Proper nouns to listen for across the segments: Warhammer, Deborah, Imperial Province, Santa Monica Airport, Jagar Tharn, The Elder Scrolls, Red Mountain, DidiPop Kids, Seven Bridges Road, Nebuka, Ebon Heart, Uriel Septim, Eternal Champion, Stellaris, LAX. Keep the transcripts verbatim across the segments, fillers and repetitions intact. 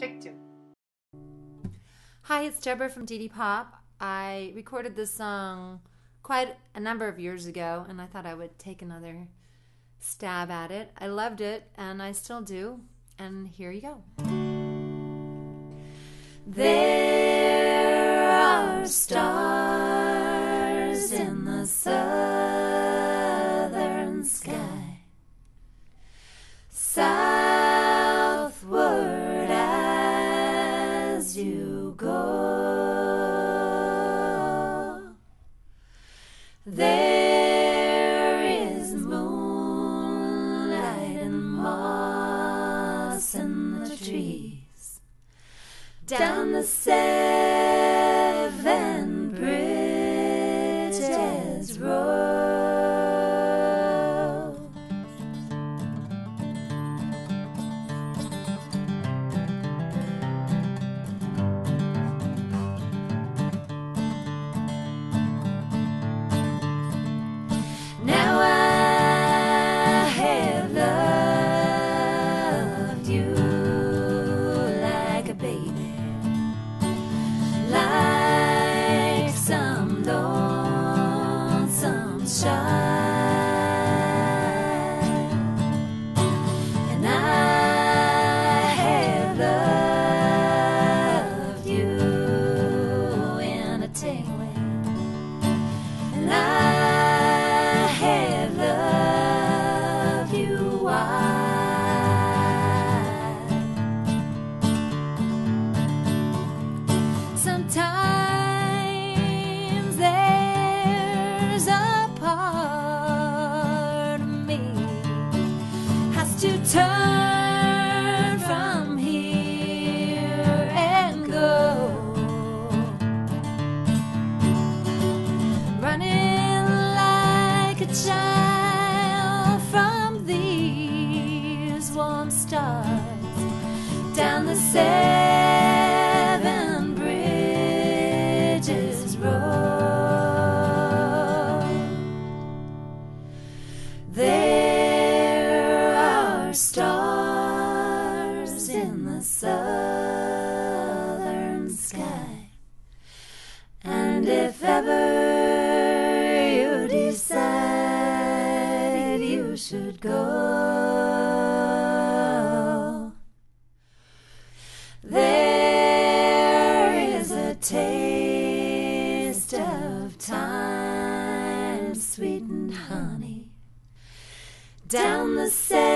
Take two. Hi, it's Deborah from DidiPop. I recorded this song quite a number of years ago, and I thought I would take another stab at it. I loved it, and I still do. And here you go. There are stars in the southern sky, southward as you go. There trees down the Seven Bridges Road. Now I have loved you, baby, like some lonesome child, and I have loved you in a tingly, and I have loved you wide. Sometimes there's a part of me has to turn from here and go, running like a child from these warm stars down the Seven Stars in the southern sky, and if ever you decide you should go, there is a taste of time, sweetened honey, down the Seven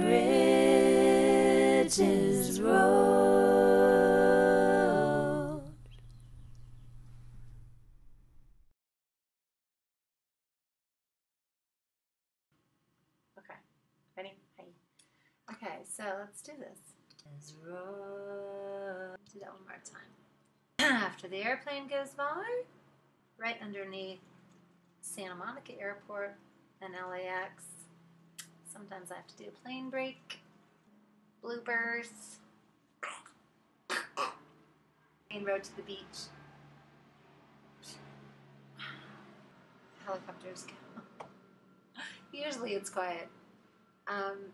Bridges Road. Okay, ready? Hey. Okay, so let's do this. Road. Do that one more time. After the airplane goes by, right underneath Santa Monica Airport and L A X. Sometimes I have to do a plane break, bloopers, plane road to the beach, helicopters go. Usually it's quiet. Um,